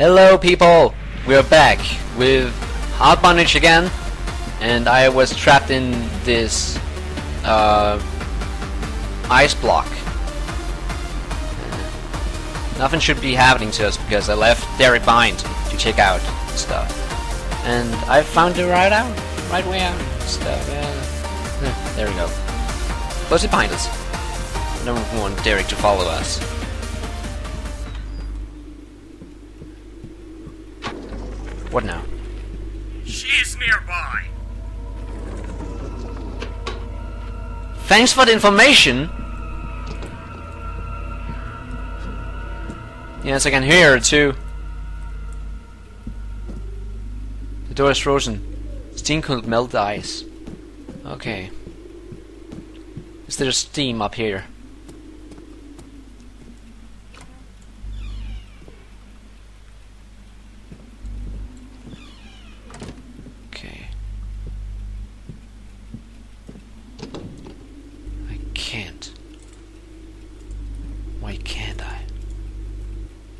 Hello people, we're back with Heart Bondage again, and I was trapped in this ice block. Nothing should be happening to us because I left Dairy Bind to check out stuff, and I found the right way out stuff. There we go. Close it behind us. I don't want Derek to follow us. What now? She's nearby. Thanks for the information. Yes, I can hear her too. The door is frozen. Steam could melt the ice. Okay. Is there steam up here?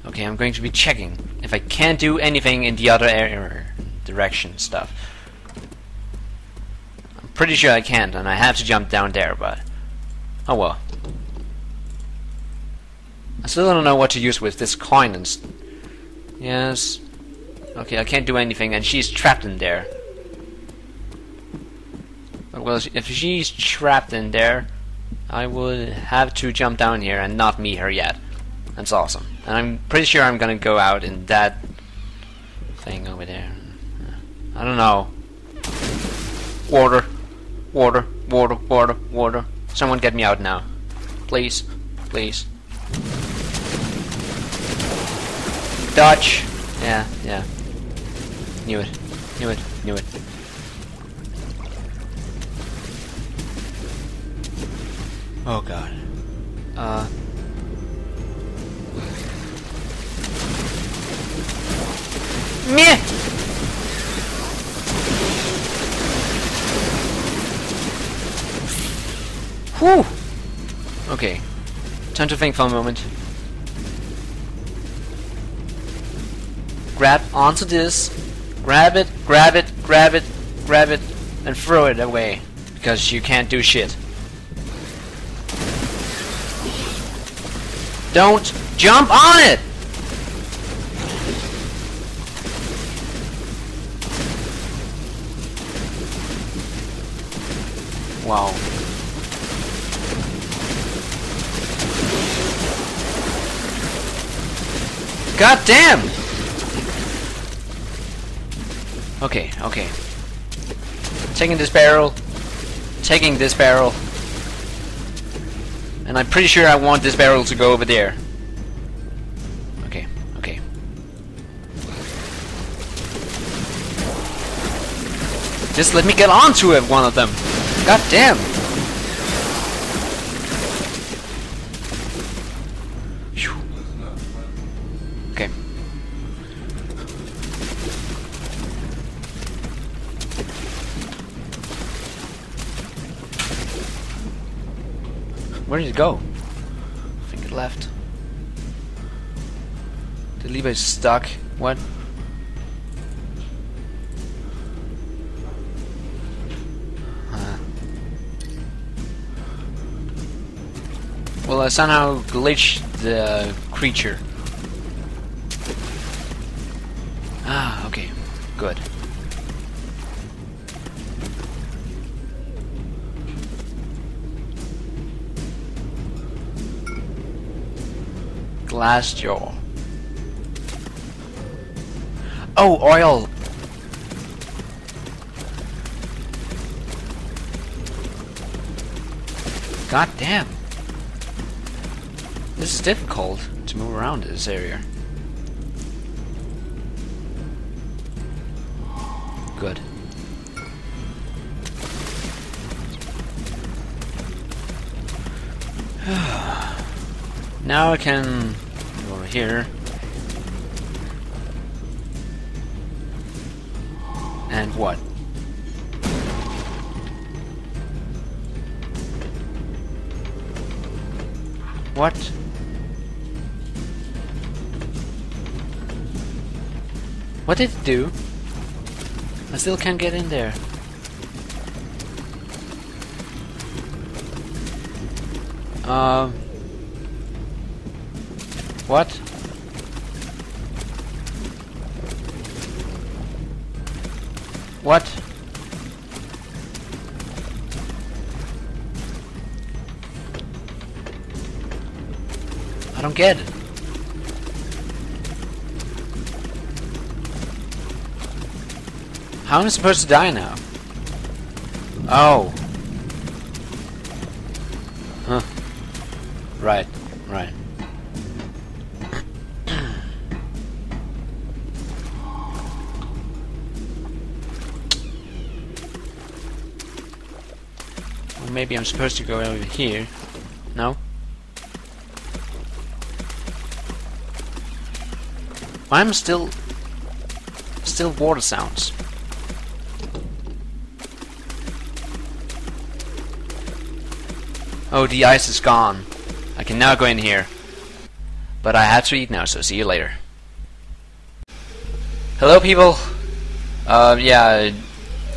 Okay, I'm going to be checking if I can't do anything in the other direction stuff. I'm pretty sure I can't, and I have to jump down there, but oh well. I still don't know what to use with this coin and yes. Okay, I can't do anything, and she's trapped in there. But well, if she's trapped in there, I would have to jump down here and not meet her yet. That's awesome. And I'm pretty sure I'm gonna go out in that thing over there. I don't know. Water. Water. Water. Water. Water. Someone get me out now. Please. Please. Dodge. Yeah. Yeah. Knew it. Knew it. Knew it. Oh god. Meh. Whew. Okay. Time to think for a moment. Grab onto this. Grab it, grab it, grab it, grab it, and throw it away. Because you can't do shit. Don't jump on it! Wow. God damn! Okay, okay. Taking this barrel. Taking this barrel. And I'm pretty sure I want this barrel to go over there. Okay, okay. Just let me get onto it, one of them. God damn! Whew. Okay. Where did it go? I think it left. The lever is stuck. What? Well, I somehow glitched the creature. Ah, okay. Good. Glass jaw. Oh, oil! God damn! This is difficult to move around in this area. Good. Now I can go over here and what? What? What did it do? I still can't get in there. What? What? I don't get it. How am I supposed to die now? Oh. Huh. Right, right. Well, maybe I'm supposed to go over here. No? I'm still water sounds. Oh, the ice is gone. I can now go in here. But I have to eat now, so see you later. Hello, people. Yeah,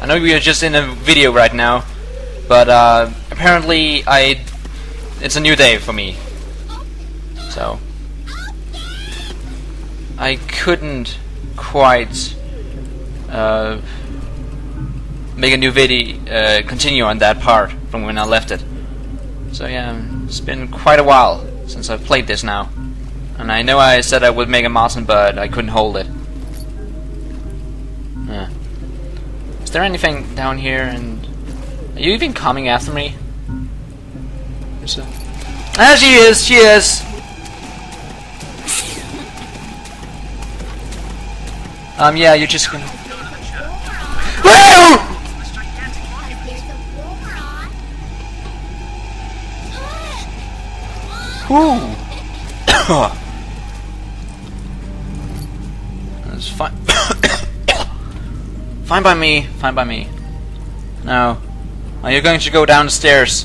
I know we are just in a video right now, but apparently it's a new day for me. So I couldn't quite make a new video, continue on that part from when I left it. So yeah, it's been quite a while since I've played this now. And I know I said I would make a Martin, but I couldn't hold it. Is there anything down here? And are you even coming after me? Ah, she is! She is! Yeah, you're just gonna... Woo! That's fine. Fine by me. Fine by me. No. Are you going to go downstairs?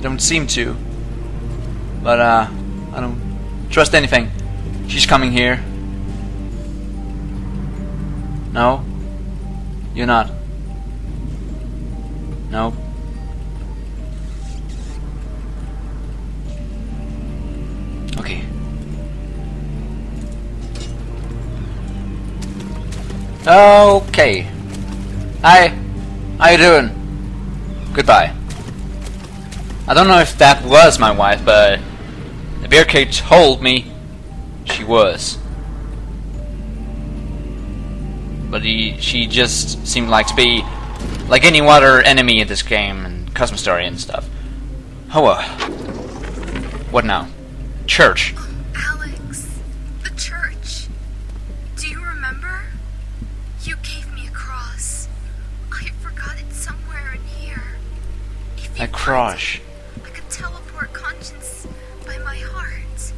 Don't seem to. But I don't trust anything. She's coming here. No. You're not. No. Okay. Hi. How you doing? Goodbye. I don't know if that was my wife, but the beer cake told me she was. But she just seemed like to be like any other enemy in this game and custom story and stuff. Oh, what now? Church. I crush. I could teleport conscience by my heart.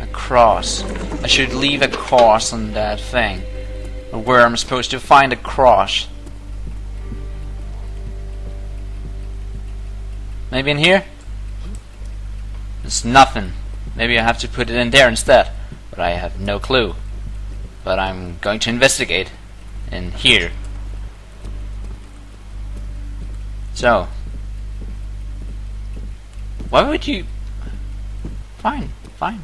A cross. I should leave a cross on that thing. Where I'm supposed to find a cross. Maybe in here? It's nothing. Maybe I have to put it in there instead. But I have no clue. But I'm going to investigate in here. So. Why would you... Fine, fine.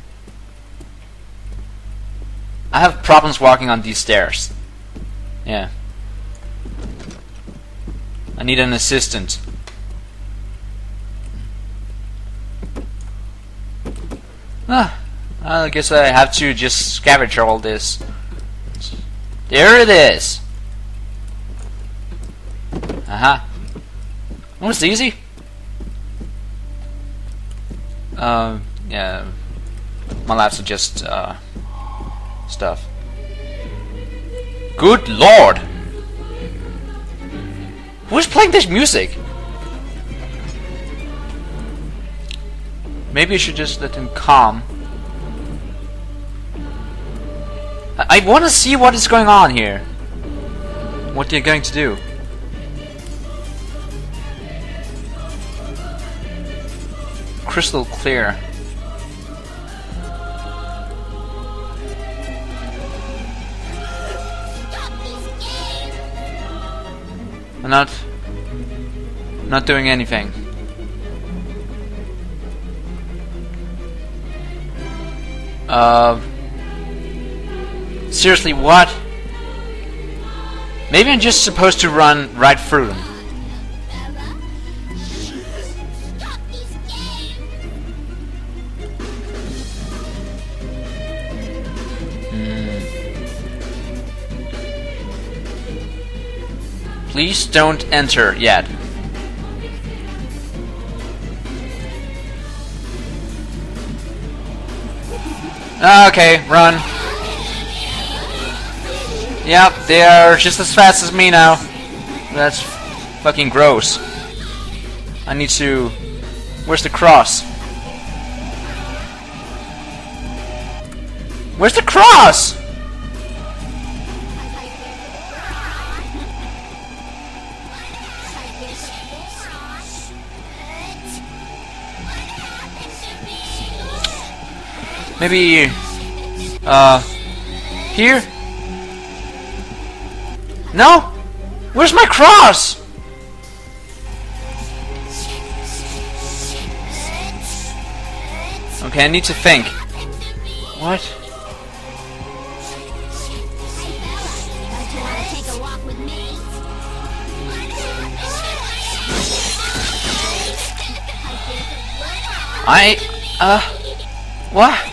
I have problems walking on these stairs. Yeah. I need an assistant. Ah, I guess I have to just scavenge all this. There it is! Aha. Oh, it's easy. Yeah. My laps are just, stuff. Good lord! Who's playing this music? Maybe I should just let him calm. I wanna see what is going on here. What they're going to do. Crystal clear. We're not doing anything. Seriously, what? Maybe I'm just supposed to run right through them. Please don't enter yet. Okay, run. Yep, they're just as fast as me now. That's fucking gross. I need to... Where's the cross? Where's the cross? Maybe, here? No? Where's my cross? Okay, I need to think. What? What?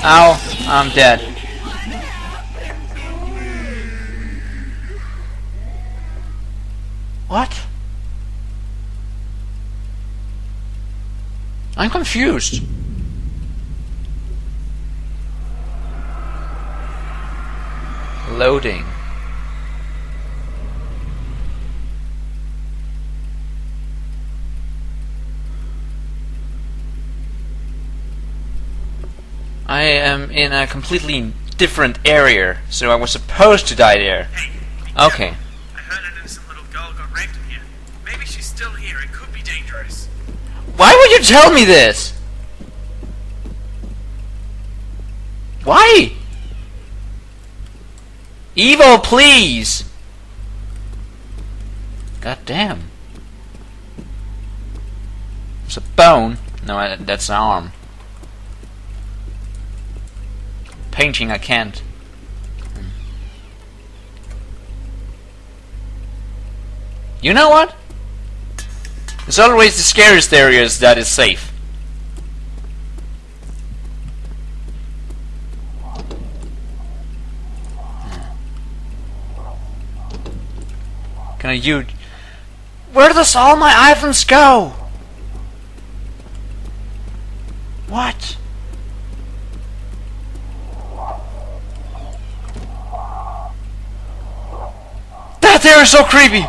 Ow, I'm dead. What? I'm confused. Loading. I am in a completely different area, so I was supposed to die there. Hey, okay. I heard an innocent little girl got raped in here. Maybe she's still here. It could be dangerous. Why would you tell me this? Why? Evil, please. God damn. It's a bone. No, that's an arm. Painting, I can't. You know what? It's always the scariest areas that is safe. Can I use? Where does all my items go? What? They're so creepy.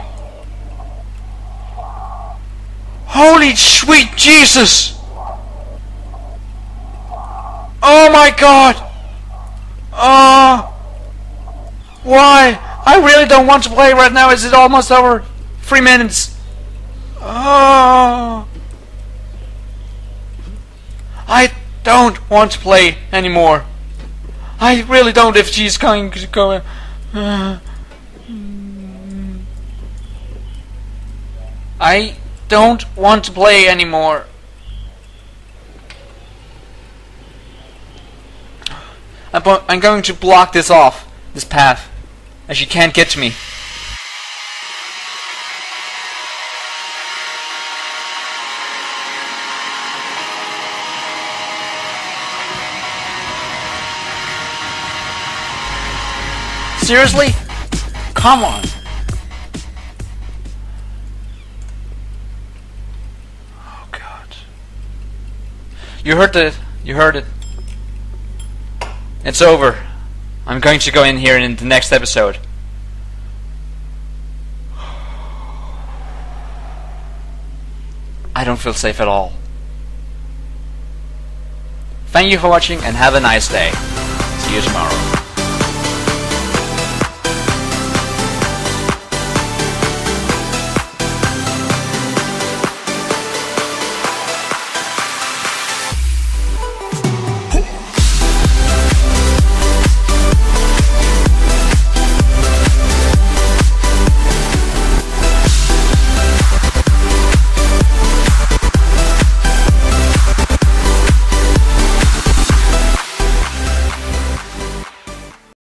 Holy sweet Jesus. Oh my God. Why? I really don't want to play right now. Is it almost over? 3 minutes. Oh. I don't want to play anymore. I really don't if she's going to go. I don't want to play anymore. I'm going to block this off, this path, as she can't get to me. Seriously? Come on. You heard it. You heard it. It's over. I'm going to go in here in the next episode. I don't feel safe at all. Thank you for watching and have a nice day. See you tomorrow.